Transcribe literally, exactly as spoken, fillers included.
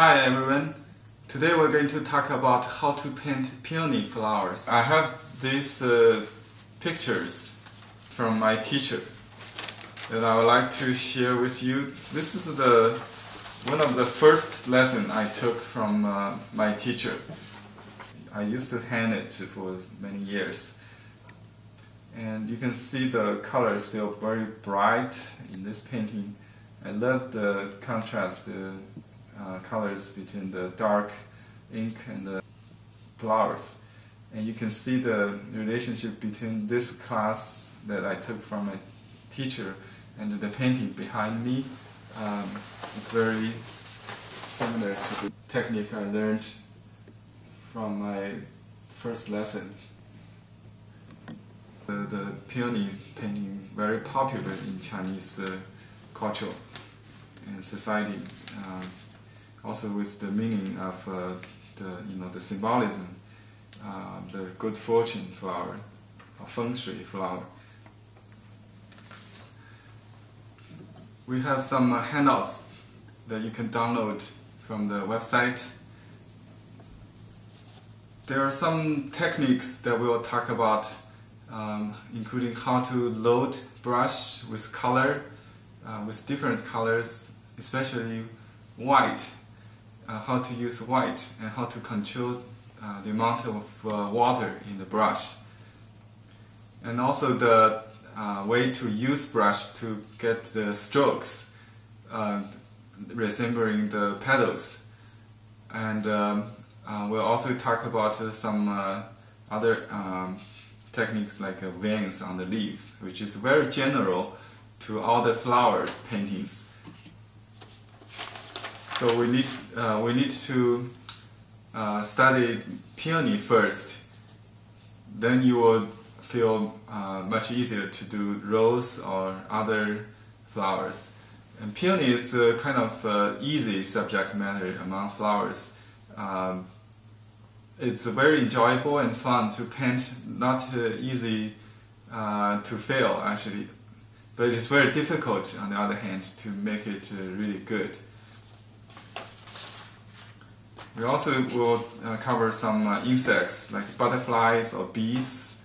Hi everyone, today we're going to talk about how to paint peony flowers. I have these uh, pictures from my teacher that I would like to share with you. This is the one of the first lessons I took from uh, my teacher. I used to hand it for many years. And you can see the color is still very bright in this painting. I love the contrast, the uh, colors between the dark ink and the flowers. And you can see the relationship between this class that I took from my teacher and the painting behind me. Um, it's very similar to the technique I learned from my first lesson. The, the peony painting very popular in Chinese uh, culture and society. Uh, also, with the meaning of uh, the you know the symbolism, uh, the good fortune flower, or feng shui flower. We have some uh, handouts that you can download from the website. There are some techniques that we will talk about. Um, including how to load brush with color, uh, with different colors, especially white, uh, how to use white and how to control uh, the amount of uh, water in the brush. And also the uh, way to use brush to get the strokes uh, resembling the petals. And um, uh, we'll also talk about uh, some uh, other um, techniques like uh, veins on the leaves, which is very general to all the flowers paintings. So we need uh, we need to uh, study peony first. Then you will feel uh, much easier to do rose or other flowers. And peony is uh, kind of uh, easy subject matter among flowers. Um, It's very enjoyable and fun to paint, not uh, easy uh, to fail actually, but it's very difficult on the other hand to make it uh, really good. We also will uh, cover some uh, insects like butterflies or bees